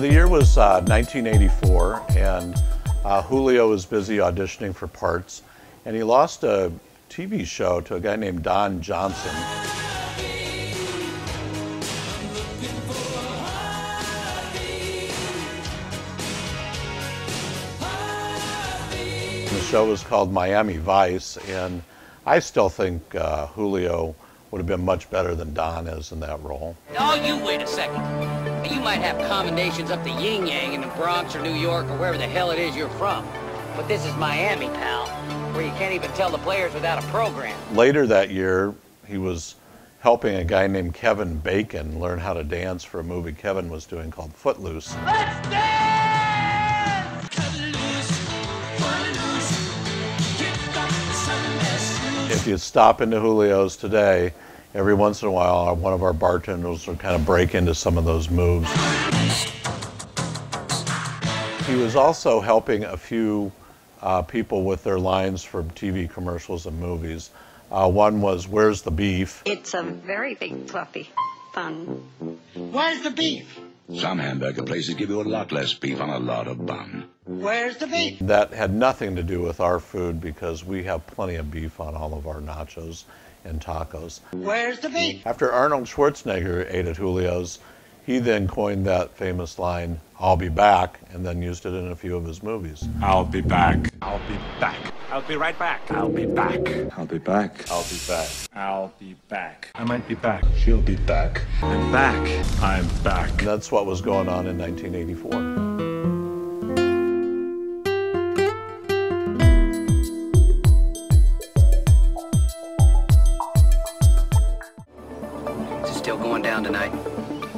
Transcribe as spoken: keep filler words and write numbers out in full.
The year was uh, nineteen eighty-four, and uh, Julio was busy auditioning for parts, and he lost a T V show to a guy named Don Johnson. The show was called Miami Vice, and I still think uh, Julio would have been much better than Don is in that role. Oh, you wait a second. You might have commendations up the yin-yang in the Bronx or New York or wherever the hell it is you're from, but this is Miami, pal, where you can't even tell the players without a program. Later that year, he was helping a guy named Kevin Bacon learn how to dance for a movie Kevin was doing called Footloose. Let's dance! If you stop into Julio's today, every once in a while, one of our bartenders will kind of break into some of those moves. He was also helping a few uh, people with their lines from T V commercials and movies. Uh, one was, "Where's the beef?" It's a very big, fluffy bun. Where's the beef? Some hamburger places give you a lot less beef on a lot of bun. Where's the beef? That had nothing to do with our food because we have plenty of beef on all of our nachos and tacos. Where's the beef? After Arnold Schwarzenegger ate at Julio's, he then coined that famous line, "I'll be back," and then used it in a few of his movies. I'll be back. I'll be back. I'll be right back. I'll be back. I'll be back. I'll be back. I'll be back. I might be back. She'll be back. I'm back. I'm back. And that's what was going on in nineteen eighty-four. Is it still going down tonight?